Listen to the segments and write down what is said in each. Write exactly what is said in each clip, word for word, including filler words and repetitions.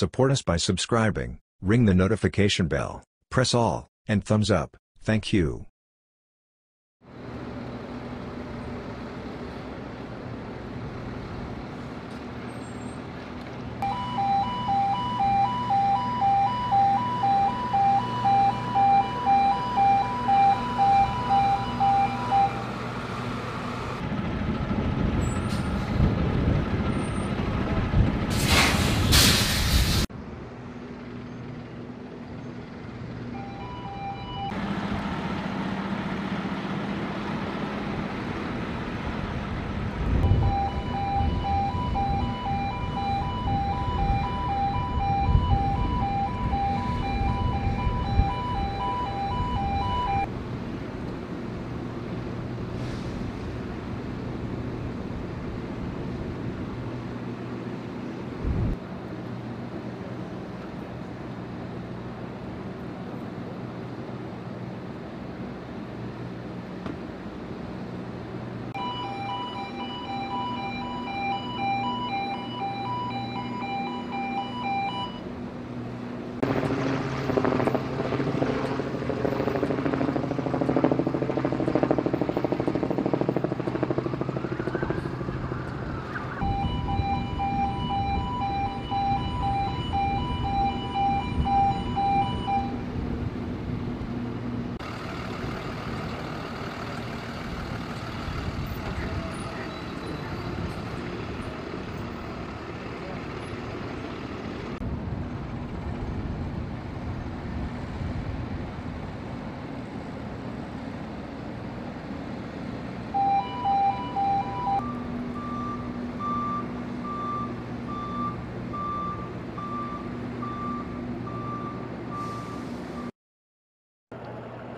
Support us by subscribing, ring the notification bell, press all, and thumbs up. Thank you.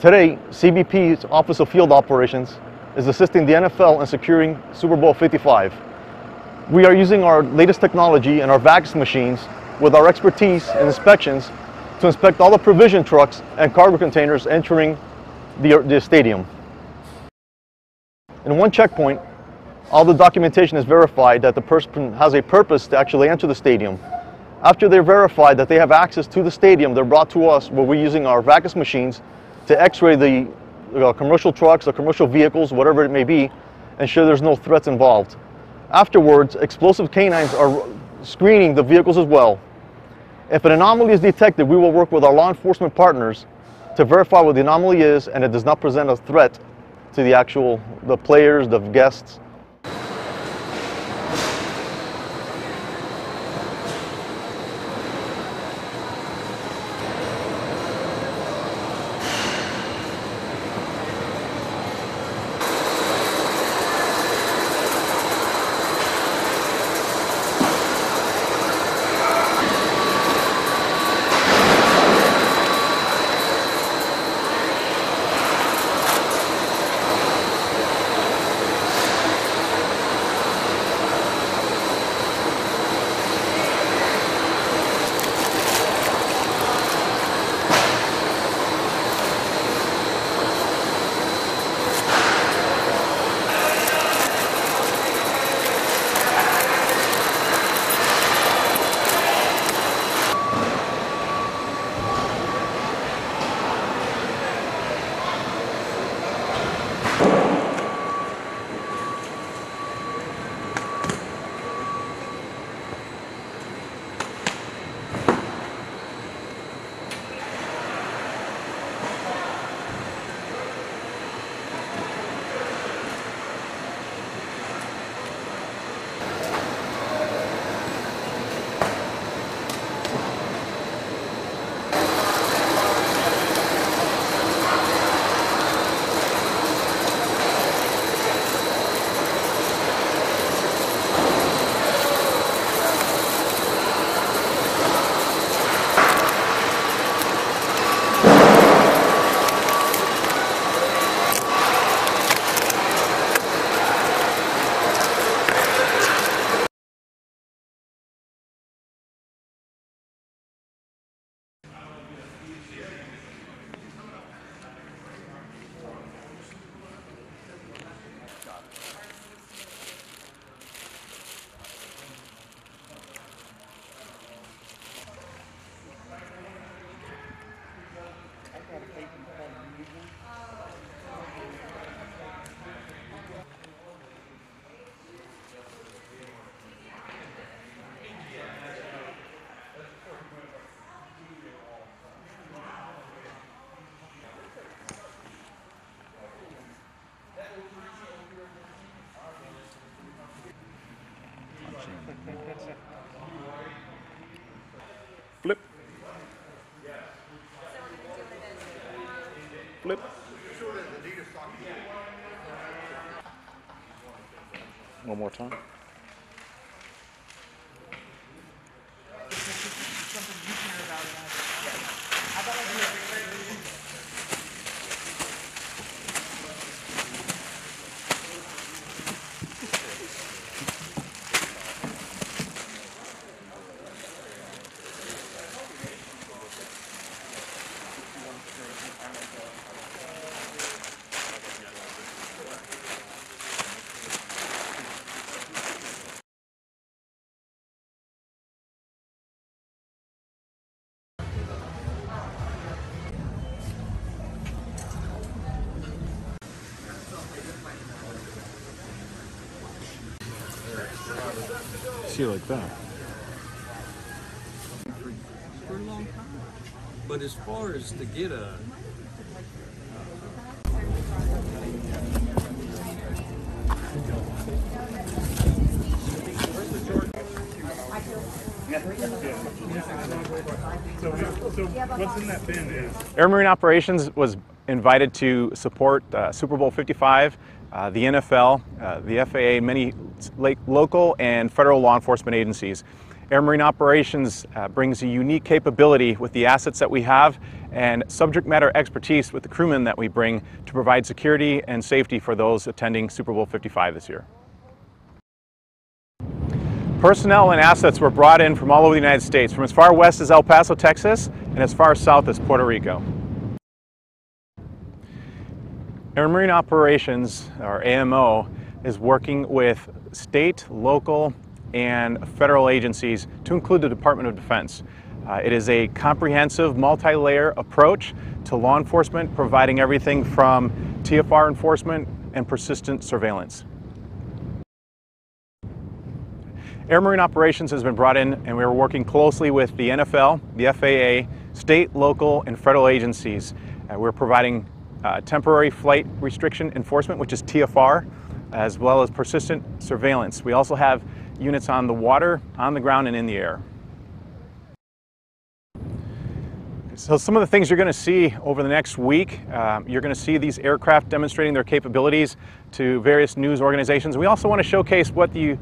Today, C B P's Office of Field Operations is assisting the N F L in securing Super Bowl fifty-five. We are using our latest technology and our V A C S machines with our expertise in inspections to inspect all the provision trucks and cargo containers entering the, the stadium. In one checkpoint, all the documentation is verified that the person has a purpose to actually enter the stadium. After they're verified that they have access to the stadium, they're brought to us where we're using our V A C S machines to x-ray the uh, commercial trucks, the commercial vehicles, whatever it may be, ensure there's no threats involved. Afterwards, explosive canines are screening the vehicles as well. If an anomaly is detected, we will work with our law enforcement partners to verify what the anomaly is and it does not present a threat to the actual, the players, the guests. Flip. Flip. One more time. See, like that. For a long time. But as far as to get a... So, so what's in that bin is... Air Marine Operations was invited to support uh, Super Bowl fifty-five, uh, the N F L, uh, the F A A, many local and federal law enforcement agencies. Air Marine Operations uh, brings a unique capability with the assets that we have and subject matter expertise with the crewmen that we bring to provide security and safety for those attending Super Bowl fifty-five this year. Personnel and assets were brought in from all over the United States, from as far west as El Paso, Texas, and as far south as Puerto Rico. Air Marine Operations, or A M O, is working with state, local, and federal agencies to include the Department of Defense. Uh, it is a comprehensive, multi-layer approach to law enforcement, providing everything from T F R enforcement and persistent surveillance. Air Marine Operations has been brought in, and we are working closely with the N F L, the F A A, state, local, and federal agencies. Uh, we're providing uh, temporary flight restriction enforcement, which is T F R, as well as persistent surveillance. We also have units on the water, on the ground, and in the air. So some of the things you're going to see over the next week, um, you're going to see these aircraft demonstrating their capabilities to various news organizations. We also want to showcase what, the,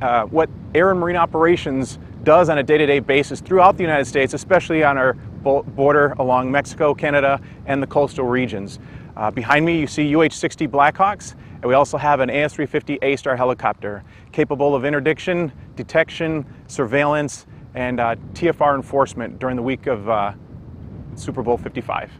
uh, what Air and Marine Operations does on a day-to-day basis throughout the United States, especially on our border along Mexico, Canada, and the coastal regions. Uh, behind me, you see U H sixty Blackhawks. And we also have an A S three fifty A-Star helicopter, capable of interdiction, detection, surveillance, and uh, T F R enforcement during the week of uh, Super Bowl fifty-five.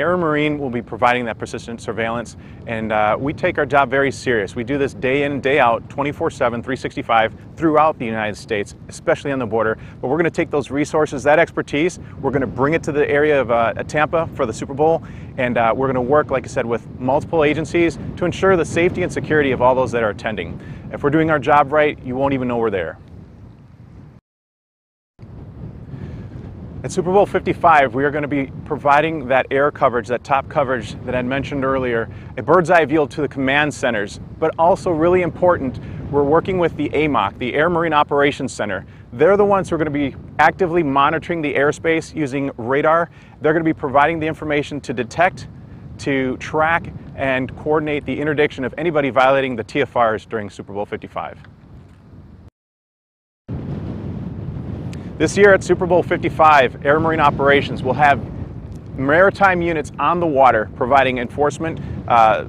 Air Marine will be providing that persistent surveillance, and uh, we take our job very serious. We do this day in, day out, twenty-four seven, three sixty-five, throughout the United States, especially on the border. But we're going to take those resources, that expertise, we're going to bring it to the area of uh, Tampa for the Super Bowl, and uh, we're going to work, like I said, with multiple agencies to ensure the safety and security of all those that are attending. If we're doing our job right, you won't even know we're there. At Super Bowl fifty-five, we are going to be providing that air coverage, that top coverage that I mentioned earlier, a bird's eye view to the command centers, but also really important, we're working with the A M O C, the Air Marine Operations Center. They're the ones who are going to be actively monitoring the airspace using radar. They're going to be providing the information to detect, to track, and coordinate the interdiction of anybody violating the T F Rs during Super Bowl fifty-five. This year at Super Bowl fifty-five, Air Marine Operations will have maritime units on the water providing enforcement, uh,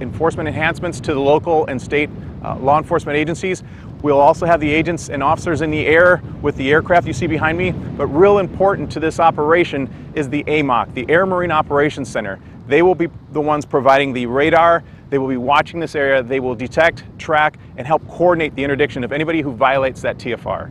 enforcement enhancements to the local and state uh, law enforcement agencies. We'll also have the agents and officers in the air with the aircraft you see behind me, but real important to this operation is the A M O C, the Air Marine Operations Center. They will be the ones providing the radar. They will be watching this area. They will detect, track, and help coordinate the interdiction of anybody who violates that T F R.